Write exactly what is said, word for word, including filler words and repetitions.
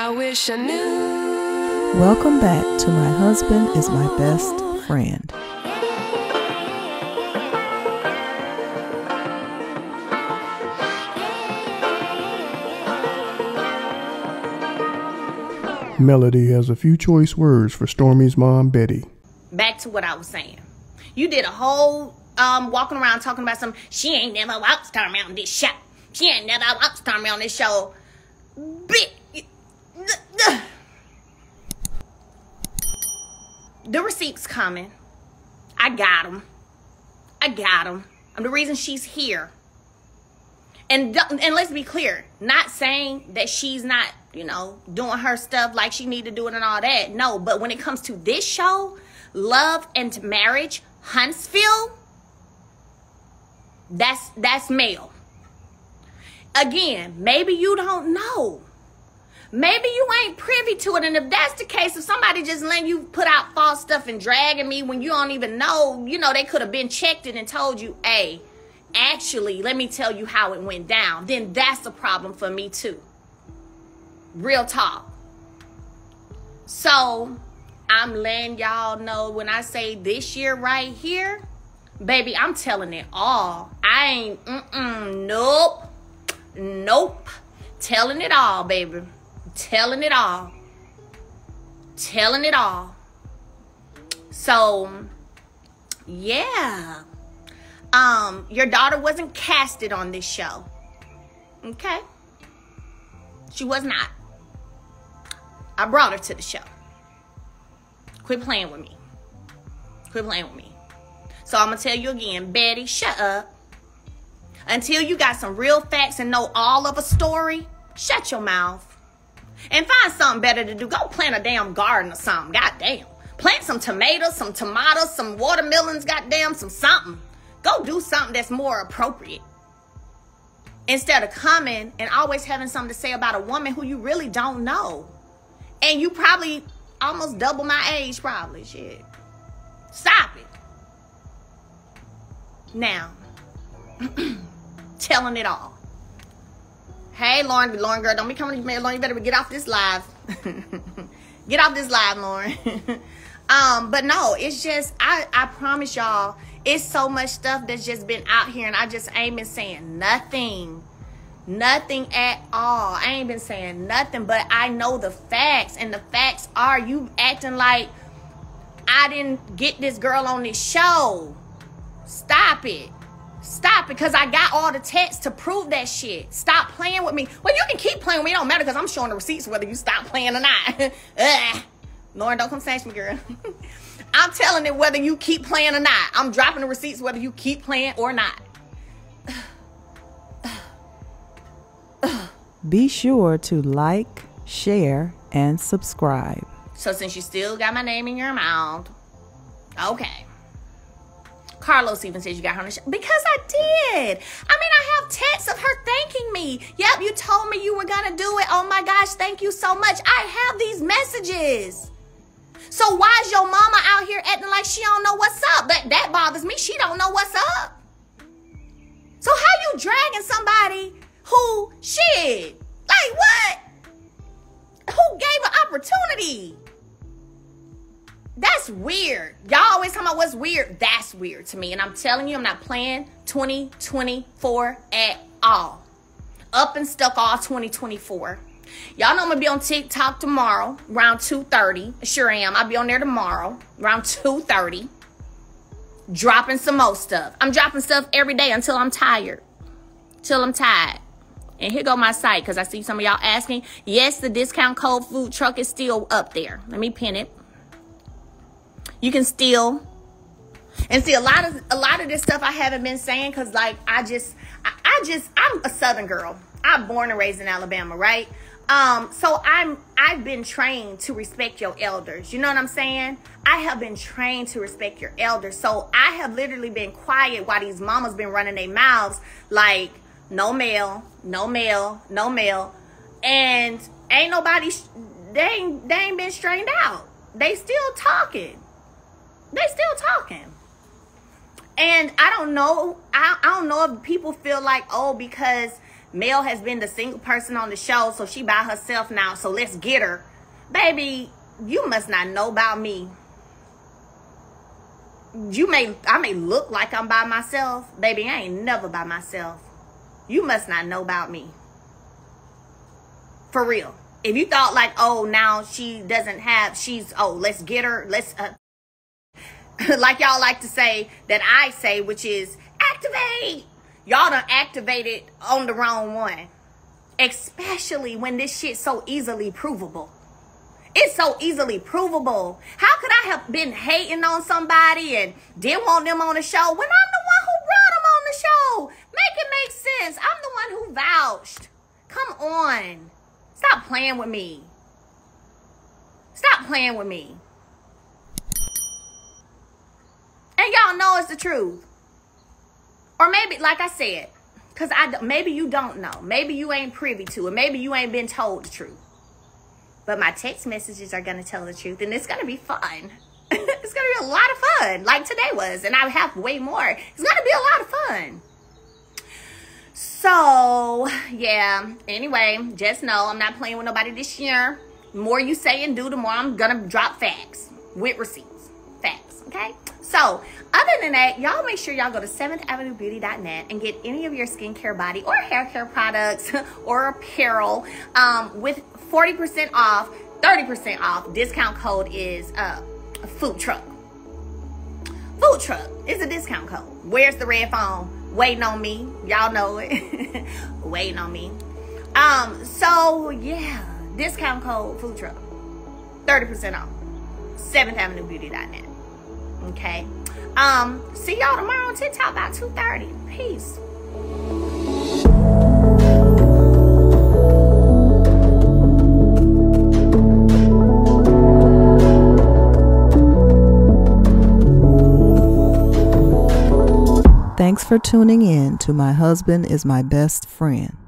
I wish I knew. Welcome back to My Husband is My Best Friend. Melody has a few choice words for Stormy's mom, Betty. Back to what I was saying. You did a whole um, walking around talking about something. She ain't never walked Stormy on this show. She ain't never walked Stormy on this show. Bitch. The receipt's coming. I got them. I got them. I'm the reason she's here. And, and let's be clear. Not saying that she's not, you know, doing her stuff like she need to do it and all that. No, but when it comes to this show, Love and Marriage Huntsville, that's, that's Mel. Again, maybe you don't know. Maybe you ain't privy to it, and if that's the case, if somebody just letting you put out false stuff and dragging me when you don't even know, you know, they could have been checked in and told you, hey, actually, let me tell you how it went down, then that's a problem for me too. Real talk. So, I'm letting y'all know when I say this year right here, baby, I'm telling it all. I ain't, mm-mm, nope, nope, telling it all, baby. Telling it all. Telling it all. So, yeah. Um, your daughter wasn't casted on this show. Okay? She was not. I brought her to the show. Quit playing with me. Quit playing with me. So, I'm going to tell you again, Betty, shut up. Until you got some real facts and know all of a story, shut your mouth. And find something better to do. Go plant a damn garden or something. Goddamn. Plant some tomatoes, some tomatoes, some watermelons, goddamn, some something. Go do something that's more appropriate. Instead of coming and always having something to say about a woman who you really don't know. And you probably almost double my age, probably. Shit. Stop it. Now, telling it all. Hey, Lauren, Lauren, girl, don't be coming to me. Lauren, you better get off this live. Get off this live, Lauren. um, but no, it's just, I, I promise y'all, it's so much stuff that's just been out here, and I just ain't been saying nothing. Nothing at all. I ain't been saying nothing, but I know the facts, and the facts are you acting like I didn't get this girl on this show. Stop it. Stop, because I got all the texts to prove that shit. Stop playing with me. Well, you can keep playing with me. It don't matter because I'm showing the receipts whether you stop playing or not. Lauren, don't come snatch me, girl. I'm telling it whether you keep playing or not. I'm dropping the receipts whether you keep playing or not. Be sure to like, share, and subscribe. So since you still got my name in your mouth, okay. Carlos even says you got her on the show. Because I did. I mean, I have texts of her thanking me. Yep, you told me you were going to do it. Oh, my gosh, thank you so much. I have these messages. So why is your mama out here acting like she don't know what's up? That, that bothers me. She don't know what's up. So how you dragging somebody who, shit, like what? Who gave an opportunity? That's weird. Y'all always talking about what's weird. That's weird to me. And I'm telling you, I'm not playing twenty twenty-four at all. Up and stuck all twenty twenty-four. Y'all know I'm going to be on TikTok tomorrow around two thirty. Sure am. I'll be on there tomorrow around two thirty. Dropping some more stuff. I'm dropping stuff every day until I'm tired. Till I'm tired. And here go my site because I see some of y'all asking. Yes, the discount code food truck is still up there. Let me pin it. You can still, and see a lot of, a lot of this stuff I haven't been saying because like I just, I, I just, I'm a Southern girl. I'm born and raised in Alabama, right? Um, so I'm, I've been trained to respect your elders. You know what I'm saying? I have been trained to respect your elders. So I have literally been quiet while these mamas been running their mouths like no male, no male, no male. And ain't nobody, they ain't, they ain't been strained out. They still talking. They still talking. And I don't know. I, I don't know if people feel like, oh, because Mel has been the single person on the show, so she by herself now, so let's get her. Baby, you must not know about me. You may, I may look like I'm by myself. Baby, I ain't never by myself. You must not know about me. For real. If you thought like, oh, now she doesn't have, she's, oh, let's get her, let's, uh, like y'all like to say, that I say, which is, activate. Y'all done activated on the wrong one. Especially when this shit's so easily provable. It's so easily provable. How could I have been hating on somebody and didn't want them on the show when I'm the one who brought them on the show? Make it make sense. I'm the one who vouched. Come on. Stop playing with me. Stop playing with me. And y'all know it's the truth. Or maybe, like I said, because I, maybe you don't know. Maybe you ain't privy to it. Maybe you ain't been told the truth. But my text messages are going to tell the truth. And it's going to be fun. It's going to be a lot of fun. Like today was. And I have way more. It's going to be a lot of fun. So, yeah, anyway, just know I'm not playing with nobody this year. The more you say and do, the more I'm going to drop facts with receipts. Facts, okay? So, other than that, y'all make sure y'all go to seventh avenue beauty dot net and get any of your skincare, body, or hair care products or apparel um, with forty percent off, thirty percent off. Discount code is uh, food truck. Food truck is a discount code. Where's the red phone? Waiting on me, y'all know it. Waiting on me. Um so yeah, discount code food truck, thirty percent off, seventh avenue beauty dot net. Okay, um see y'all tomorrow on TikTok about two thirty. Peace. Thanks for tuning in to My Husband is My Best Friend.